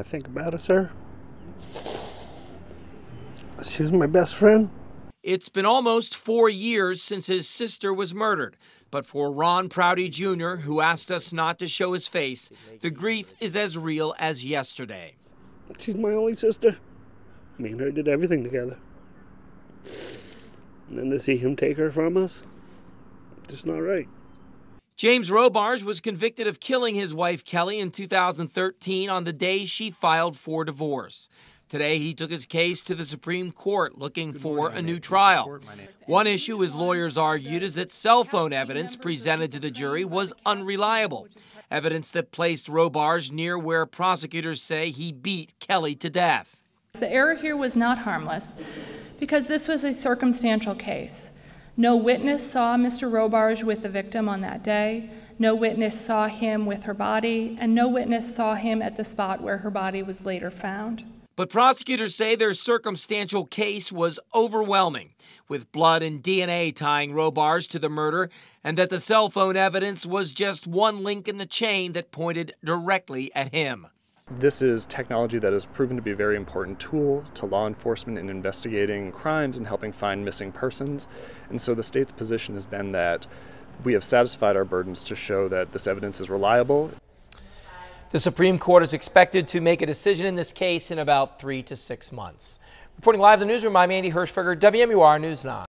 I think about it, sir. She's my best friend. It's been almost 4 years since his sister was murdered. But for Ron Prouty Jr., who asked us not to show his face, the grief is as real as yesterday. She's my only sister. Me and her did everything together. And then to see him take her from us, just not right. James Robarge was convicted of killing his wife Kelly in 2013 on the day she filed for divorce. Today, he took his case to the Supreme Court looking for a new trial. One issue his lawyers argued is that cell phone evidence presented to the jury was unreliable, evidence that placed Robarge near where prosecutors say he beat Kelly to death. The error here was not harmless because this was a circumstantial case. No witness saw Mr. Robarge with the victim on that day. No witness saw him with her body, and no witness saw him at the spot where her body was later found. But prosecutors say their circumstantial case was overwhelming, with blood and DNA tying Robarge to the murder, and that the cell phone evidence was just one link in the chain that pointed directly at him. This is technology that has proven to be a very important tool to law enforcement in investigating crimes and helping find missing persons. And so the state's position has been that we have satisfied our burdens to show that this evidence is reliable. The Supreme Court is expected to make a decision in this case in about 3 to 6 months. Reporting live in the newsroom, I'm Andy Hershberger, WMUR News 9.